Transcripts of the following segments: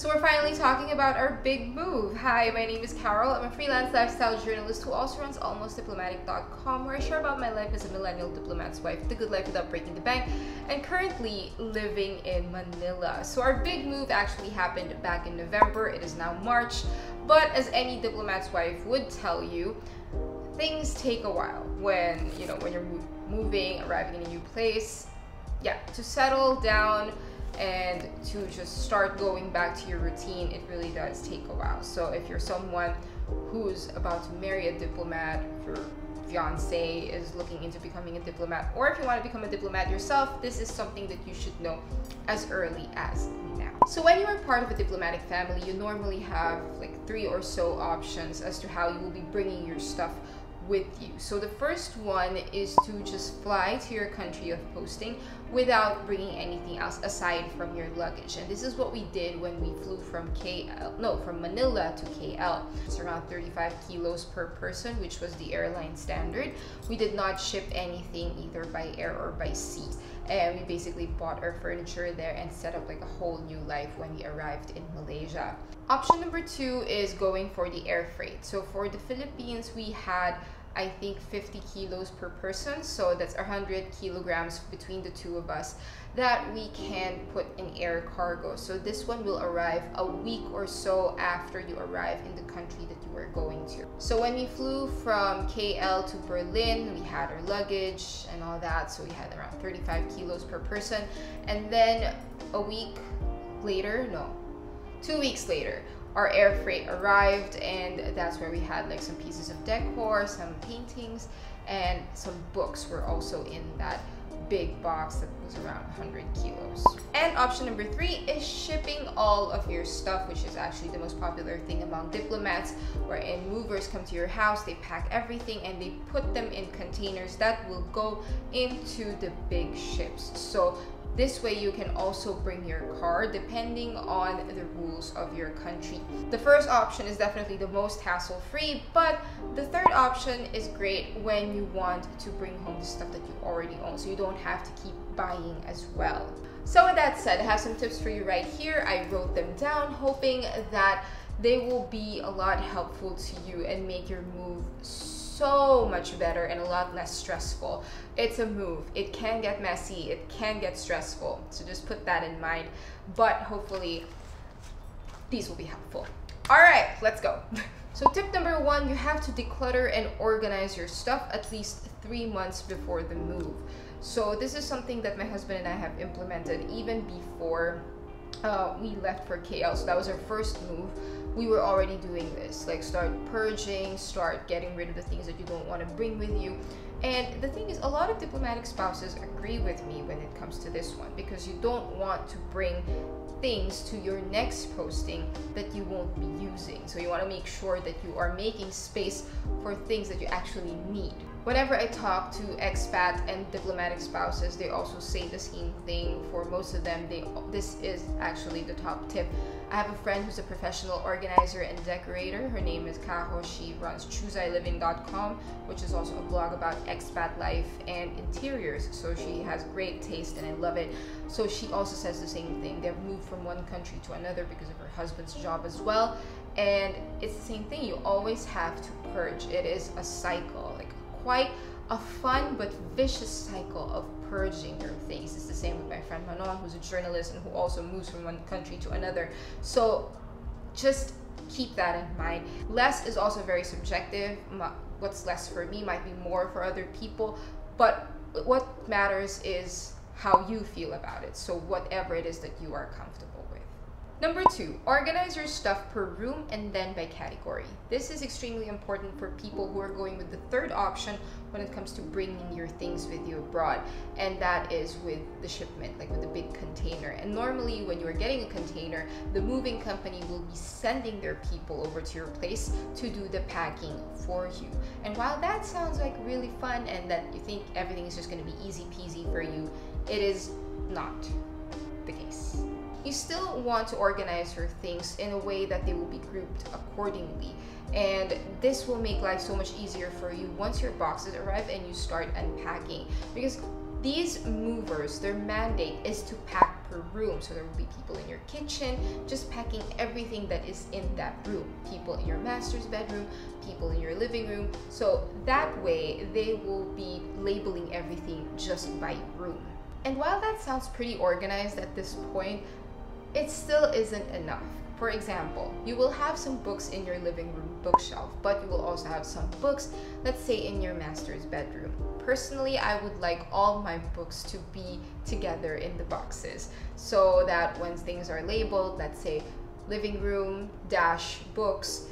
So we're finally talking about our big move. Hi, my name is Carol. I'm a freelance lifestyle journalist who also runs almostdiplomatic.com, where I share about my life as a millennial diplomat's wife, the good life without breaking the bank, and currently living in Manila. So our big move actually happened back in November. It is now March, but as any diplomat's wife would tell you, things take a while when you're moving, arriving in a new place, to settle down and to just start going back to your routine. It really does take a while. So if you're someone who's about to marry a diplomat, your fiance is looking into becoming a diplomat, or if you want to become a diplomat yourself, this is something that you should know as early as now. So when you are part of a diplomatic family, you normally have like 3 or so options as to how you will be bringing your stuff with you. So the first one is to just fly to your country of posting without bringing anything else aside from your luggage. And this is what we did when we flew from Manila to KL. It's around 35 kilos per person, which was the airline standard. We did not ship anything either by air or by sea. And we basically bought our furniture there and set up like a whole new life when we arrived in Malaysia. Option number 2 is going for the air freight. So for the Philippines, we had I think 50 kilos per person, so that's 100 kilograms between the two of us that we can put in air cargo. So this one will arrive a week or so after you arrive in the country that you are going to. So when we flew from KL to Berlin, we had our luggage and all that, so we had around 35 kilos per person, and then 2 weeks later our air freight arrived, and that's where we had like some pieces of decor, some paintings, and some books were also in that big box that was around 100 kilos. And option number 3 is shipping all of your stuff, which is actually the most popular thing among diplomats, wherein movers come to your house, they pack everything, and they put them in containers that will go into the big ships. So this way you can also bring your car depending on the rules of your country. The first option is definitely the most hassle-free, but the third option is great when you want to bring home the stuff that you already own, so you don't have to keep buying as well. So with that said, I have some tips for you right here. I wrote them down, hoping that they will be a lot helpful to you and make your move so much better and a lot less stressful. It's a move. It can get messy. It can get stressful. So just put that in mind. But hopefully these will be helpful. All right, let's go. So tip number 1, you have to declutter and organize your stuff at least 3 months before the move. So this is something that my husband and I have implemented even before we left for KL. So that was our first move. We were already doing this, like start purging, start getting rid of the things that you don't want to bring with you. And the thing is, a lot of diplomatic spouses agree with me when it comes to this one, because you don't want to bring things to your next posting that you won't be using. So you want to make sure that you are making space for things that you actually need. Whenever I talk to expat and diplomatic spouses, they also say the same thing. For most of them, this is actually the top tip. I have a friend who's a professional organizer and decorator. Her name is Kaho. She runs chooseiliving.com, which is also a blog about expat life and interiors. So she has great taste and I love it. So she also says the same thing. They've moved from one country to another because of her husband's job as well. And it's the same thing. You always have to purge. It is a cycle. Like quite a fun but vicious cycle of purging your things. It's the same with my friend Manon, who's a journalist and who also moves from one country to another. So just keep that in mind. Less is also very subjective. What's less for me might be more for other people, but what matters is how you feel about it. So whatever it is that you are comfortable with. Number 2, organize your stuff per room and then by category. This is extremely important for people who are going with the third option when it comes to bringing your things with you abroad, and that is with the shipment, like with the big container. And normally when you're getting a container, the moving company will be sending their people over to your place to do the packing for you. And while that sounds like really fun and that you think everything is just going to be easy peasy for you, it is not the case. You still want to organize your things in a way that they will be grouped accordingly, and this will make life so much easier for you once your boxes arrive and you start unpacking, because These movers, their mandate is to pack per room. So there will be people in your kitchen just packing everything that is in that room. People in your master's bedroom, people in your living room. So that way they will be labeling everything just by room. And while that sounds pretty organized at this point, it still isn't enough. For example, you will have some books in your living room bookshelf, but you will also have some books, let's say, in your master's bedroom. Personally, I would like all my books to be together in the boxes so that when things are labeled, let's say living room dash books,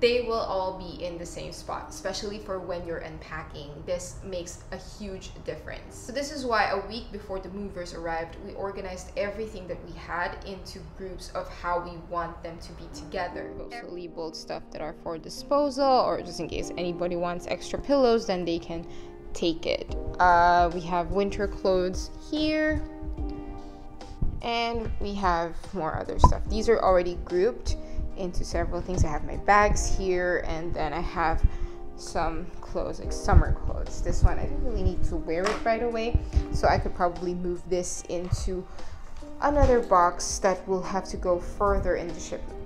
they will all be in the same spot, especially for when you're unpacking. This makes a huge difference. So this is why a week before the movers arrived, we organized everything that we had into groups of how we want them to be together. Also labeled stuff that are for disposal, or just in case anybody wants extra pillows, then they can take it. We have winter clothes here, and we have more other stuff. These are already grouped into several things. I have my bags here, and then I have some clothes, like summer clothes. This one I didn't really need to wear it right away, so I could probably move this into another box that will have to go further in the shipment,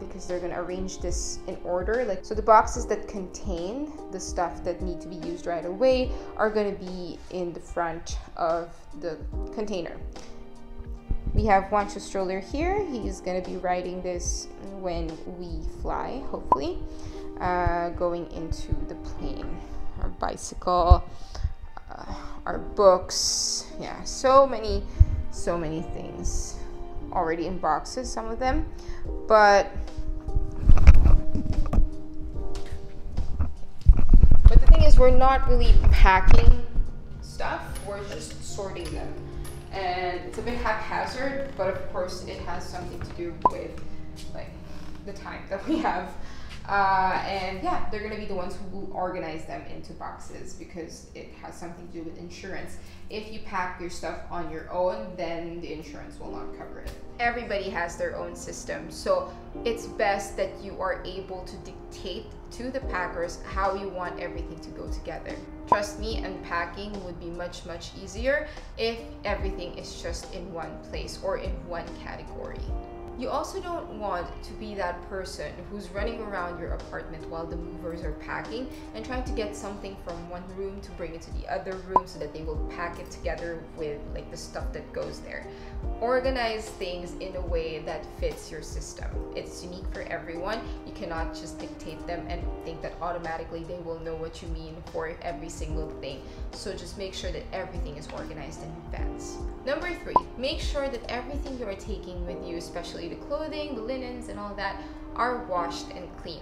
because they're going to arrange this in order. Like, so the boxes that contain the stuff that need to be used right away are going to be in the front of the container. We have Juancho's stroller here. He's going to be riding this when we fly, hopefully, going into the plane. Our bicycle, our books. Yeah, so many things already in boxes, some of them. But the thing is, we're not really packing stuff. We're just sorting them. And it's a bit haphazard, but of course it has something to do with like the time that we have, and yeah, they're going to be the ones who will organize them into boxes, because it has something to do with insurance. If you pack your stuff on your own, then the insurance will not cover it. Everybody has their own system, so it's best that you are able to dictate to the packers how you want everything to go together. Trust me, unpacking would be much easier if everything is just in one place or in one category. You also don't want to be that person who's running around your apartment while the movers are packing and trying to get something from one room to bring it to the other room so that they will pack it together with like the stuff that goes there. Organize things in a way that fits your system. It's unique for everyone. You cannot just dictate them and think that automatically they will know what you mean for every single thing. So just make sure that everything is organized in advance. Number 3, make sure that everything you are taking with you, especially the clothing, the linens, and all that, are washed and clean.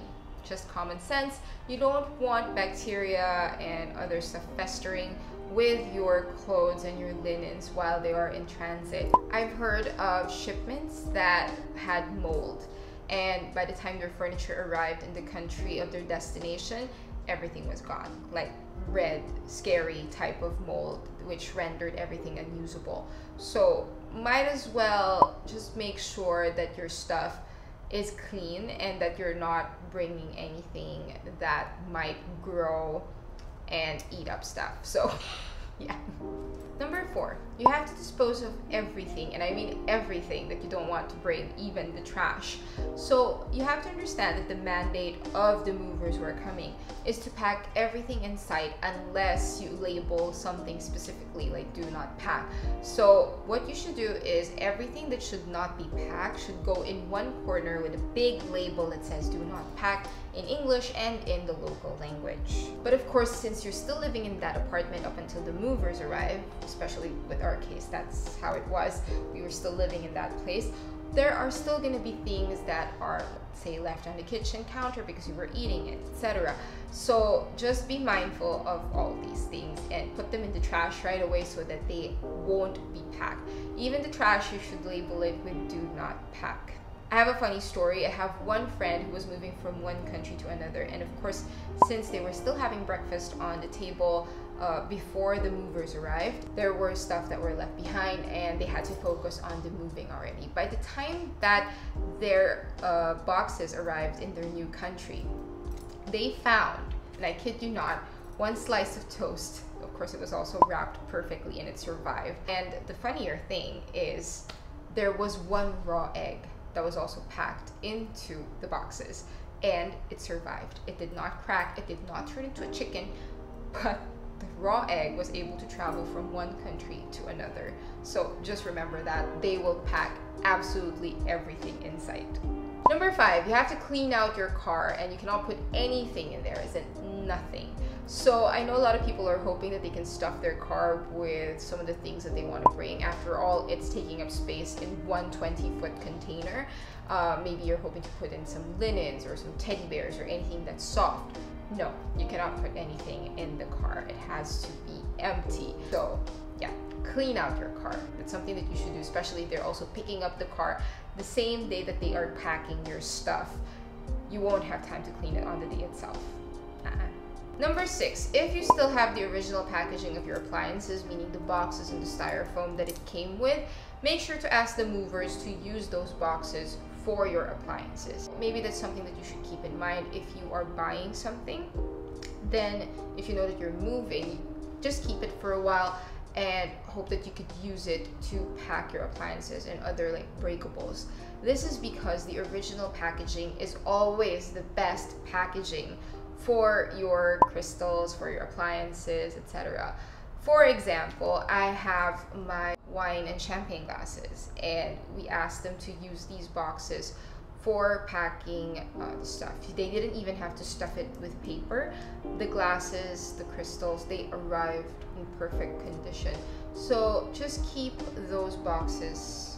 Just common sense. You don't want bacteria and other stuff festering with your clothes and your linens while they are in transit. I've heard of shipments that had mold, and by the time their furniture arrived in the country of their destination, everything was gone. Like red, scary type of mold, which rendered everything unusable. So might as well just make sure that your stuff is clean and that you're not bringing anything that might grow and eat up stuff. So yeah. Number 4, you have to dispose of everything, and I mean everything that you don't want to bring, even the trash. So you have to understand that the mandate of the movers who are coming is to pack everything in sight unless you label something specifically, like do not pack. So what you should do is everything that should not be packed should go in one corner with a big label that says do not pack in English and in the local language. But of course, since you're still living in that apartment up until the movers arrive, especially with our case, that's how it was. We were still living in that place. There are still going to be things that are, say, left on the kitchen counter because you were eating it, etc. So just be mindful of all these things and put them in the trash right away so that they won't be packed. Even the trash, you should label it with do not pack. I have a funny story. I have one friend who was moving from one country to another, and of course, since they were still having breakfast on the table before the movers arrived, there were stuff that were left behind, and they had to focus on the moving already. By the time that their boxes arrived in their new country, they found, and I kid you not, one slice of toast of course it was also wrapped perfectly and it survived. And the funnier thing is there was one raw egg that was also packed into the boxes and it survived. It did not crack, it did not turn into a chicken, but the raw egg was able to travel from one country to another. So just remember that they will pack absolutely everything in sight. Number 5, you have to clean out your car and you cannot put anything in there, as in nothing. So I know a lot of people are hoping that they can stuff their car with some of the things that they want to bring. After all, it's taking up space in one 20-foot container. Maybe you're hoping to put in some linens or some teddy bears or anything that's soft. No, you cannot put anything in the car. It has to be empty. So yeah, clean out your car. That's something that you should do, especially if they're also picking up the car the same day that they are packing your stuff. You won't have time to clean it on the day itself. Number 6, if you still have the original packaging of your appliances, meaning the boxes and the styrofoam that it came with, make sure to ask the movers to use those boxes for your appliances. Maybe that's something that you should keep in mind if you are buying something. Then if you know that you're moving, just keep it for a while and hope that you could use it to pack your appliances and other like breakables. This is because the original packaging is always the best packaging for your crystals, for your appliances, etc. For example, I have my wine and champagne glasses, and we asked them to use these boxes for packing the stuff. They didn't even have to stuff it with paper. The glasses, the crystals, they arrived in perfect condition. So just keep those boxes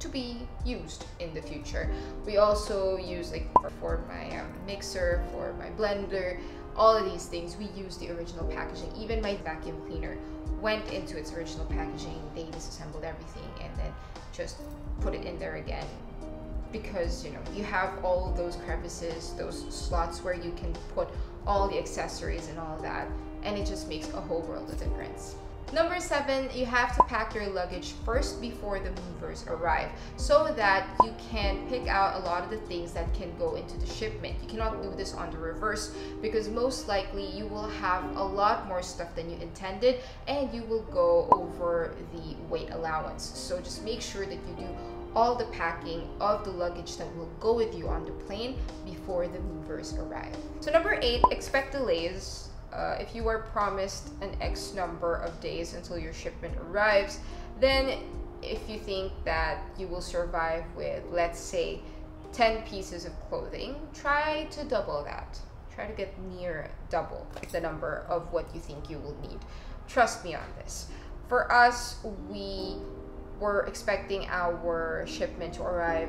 to be used in the future. We also use, like for my mixer, for my blender, all of these things, we use the original packaging. Even my vacuum cleaner went into its original packaging. They disassembled everything and then just put it in there again, because you know, you have all those crevices, those slots where you can put all the accessories and all of that, and it just makes a whole world of difference. Number 7, you have to pack your luggage first before the movers arrive so that you can pick out a lot of the things that can go into the shipment. You cannot do this on the reverse because most likely you will have a lot more stuff than you intended and you will go over the weight allowance. So just make sure that you do all the packing of the luggage that will go with you on the plane before the movers arrive. So number 8, expect delays. If you are promised an X number of days until your shipment arrives, then if you think that you will survive with, let's say, 10 pieces of clothing, try to double that. Try to get near double the number of what you think you will need. Trust me on this. For us, we were expecting our shipment to arrive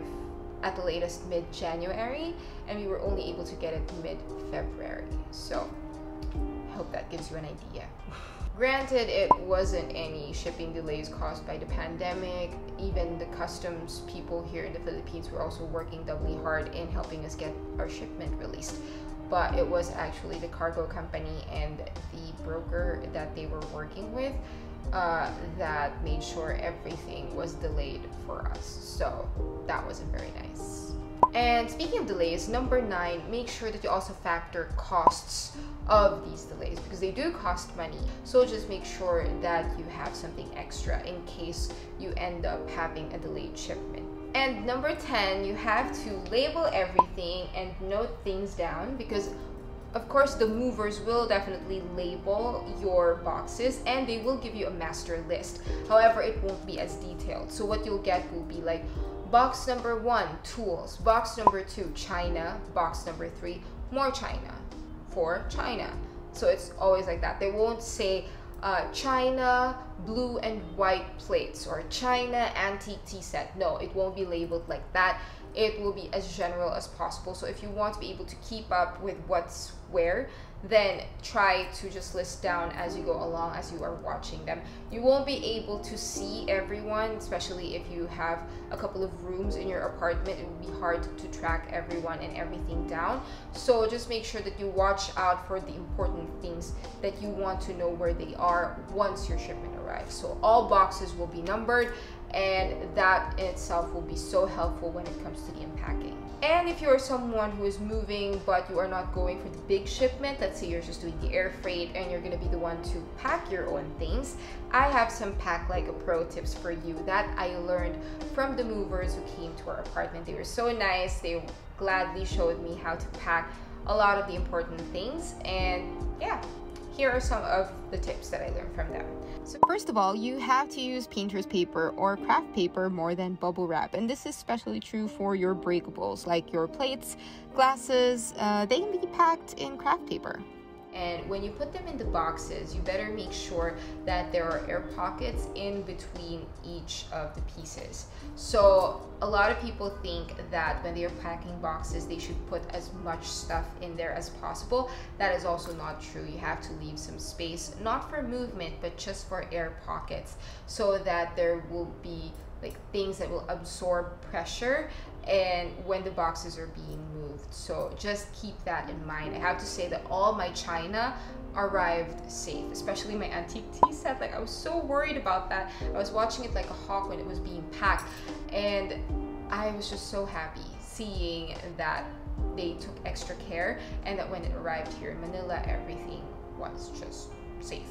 at the latest mid-January, and we were only able to get it mid-February. So I hope that gives you an idea. Granted, it wasn't any shipping delays caused by the pandemic. Even the customs people here in the Philippines were also working doubly hard in helping us get our shipment released. But it was actually the cargo company and the broker that they were working with that made sure everything was delayed for us. So that wasn't very nice. And speaking of delays, number 9, make sure that you also factor costs of these delays because they do cost money. So just make sure that you have something extra in case you end up having a delayed shipment. And number 10, you have to label everything and note things down because of course the movers will definitely label your boxes and they will give you a master list. However, it won't be as detailed. So what you'll get will be like box number 1, tools. Box number 2, China. Box number 3, more China. 4, China. So it's always like that. They won't say China blue and white plates or China antique tea set. No, it won't be labeled like that. It will be as general as possible. So if you want to be able to keep up with what's where, then try to just list down as you go along, as you are watching them. You won't be able to see everyone, especially if you have a couple of rooms in your apartment. It would be hard to track everyone and everything down. So just make sure that you watch out for the important things that you want to know where they are once your shipment arrives. So all boxes will be numbered and that in itself will be so helpful when it comes to the unpacking. And if you're someone who is moving but you are not going for the big shipment, let's say you're just doing the air freight and you're gonna be the one to pack your own things, I have some pack like a pro tips for you that I learned from the movers who came to our apartment. They were so nice, they gladly showed me how to pack a lot of the important things, and yeah, here are some of the tips that I learned from them. So first of all, you have to use painter's paper or craft paper more than bubble wrap, and this is especially true for your breakables like your plates, glasses. They can be packed in craft paper. And when you put them in the boxes, you better make sure that there are air pockets in between each of the pieces. So a lot of people think that when they are packing boxes, they should put as much stuff in there as possible. That is also not true. You have to leave some space, not for movement, but just for air pockets, so that there will be like things that will absorb pressure and when the boxes are being moved. So just keep that in mind. I have to say that all my china arrived safe, especially my antique tea set. Like, I was so worried about that. I was watching it like a hawk when it was being packed, and I was just so happy seeing that they took extra care and that when it arrived here in Manila, everything was just safe.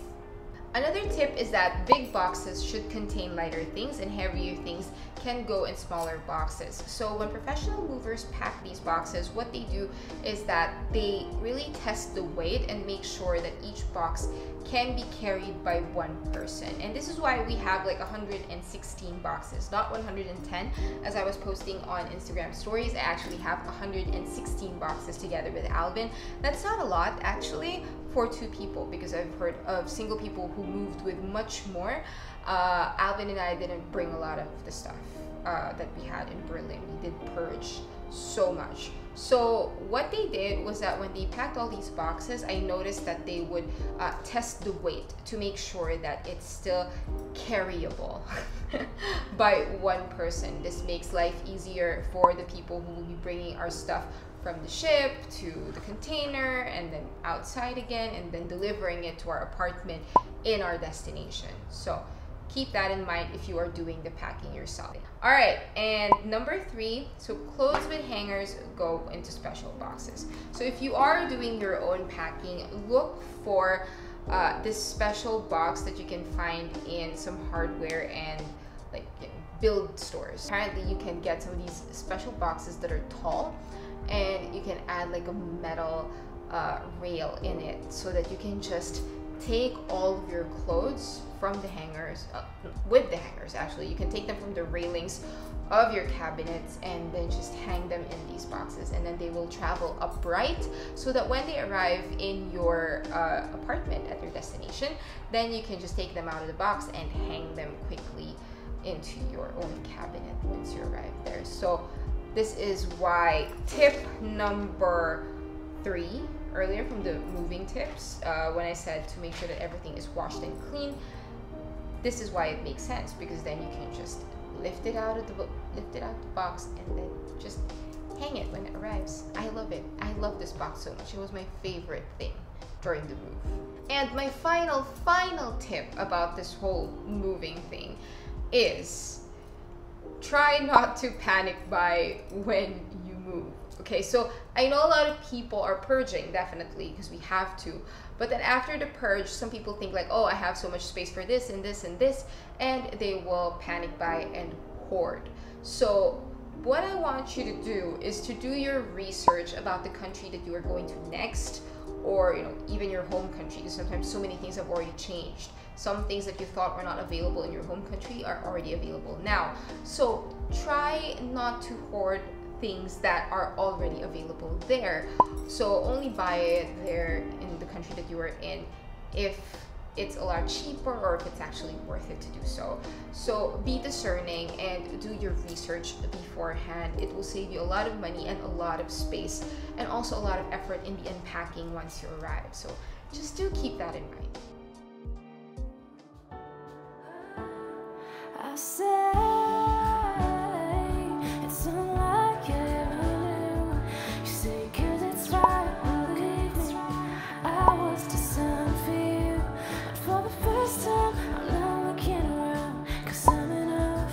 Another tip is that big boxes should contain lighter things and heavier things can go in smaller boxes. So when professional movers pack these boxes, what they do is that they really test the weight and make sure that each box can be carried by one person. And this is why we have like 116 boxes, not 110. As I was posting on Instagram stories, I actually have 116 boxes together with Alvin. That's not a lot actually for two people, because I've heard of single people who moved with much more. Alvin and I didn't bring a lot of the stuff that we had in Berlin. We did purge so much. So what they did was that when they packed all these boxes, I noticed that they would test the weight to make sure that it's still carryable by one person. This makes life easier for the people who will be bringing our stuff from the ship to the container and then outside again and then delivering it to our apartment in our destination. So keep that in mind if you are doing the packing yourself. All right, and number three, so clothes with hangers go into special boxes. So if you are doing your own packing, look for this special box that you can find in some hardware and like build stores. Apparently you can get some of these special boxes that are tall, and you can add like a metal rail in it so that you can just take all of your clothes from the hangers, with the hangers actually. You can take them from the railings of your cabinets and then just hang them in these boxes, and then they will travel upright so that when they arrive in your apartment at your destination, then you can just take them out of the box and hang them quickly into your own cabinet once you arrive there. So this is why tip number three earlier from the moving tips, when I said to make sure that everything is washed and clean, this is why it makes sense, because then you can just lift it out of the box and then just hang it when it arrives. I love it. I love this box so much. It was my favorite thing during the move. And my final tip about this whole moving thing is try not to panic buy when you move. Okay, so I know a lot of people are purging, definitely, because we have to, but then after the purge, some people think like, oh, I have so much space for this and this and this, and they will panic buy and hoard. So what I want you to do is to do your research about the country that you are going to next, or you know, even your home country. Sometimes so many things have already changed. Some things that you thought were not available in your home country are already available now. So try not to hoard things that are already available there. So only buy it there in the country that you are in if it's a lot cheaper or if it's actually worth it to do so. So be discerning and do your research beforehand. It will save you a lot of money and a lot of space, and also a lot of effort in the unpacking once you arrive. So just do keep that in mind. I say it's unlike you knew. You say 'cause it's right, I was designed for you. And for the first time I'm not looking around, 'cause I'm enough.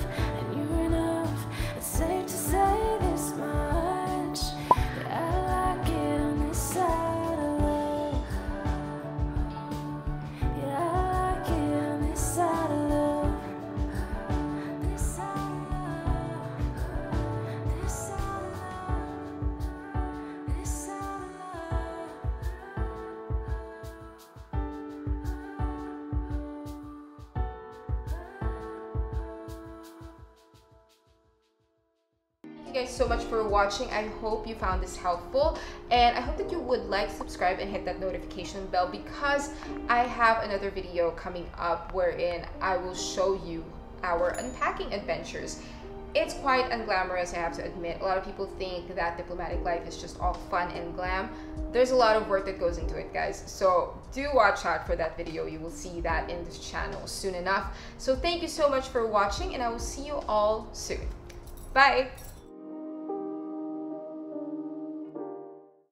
guys so much for watching. I hope you found this helpful, and I hope that you would like, subscribe, and hit that notification bell, because I have another video coming up wherein I will show you our unpacking adventures. It's quite unglamorous, I have to admit. A lot of people think that diplomatic life is just all fun and glam. There's a lot of work that goes into it, guys. So do watch out for that video. You will see that in this channel soon enough. So thank you so much for watching, and I will see you all soon. Bye!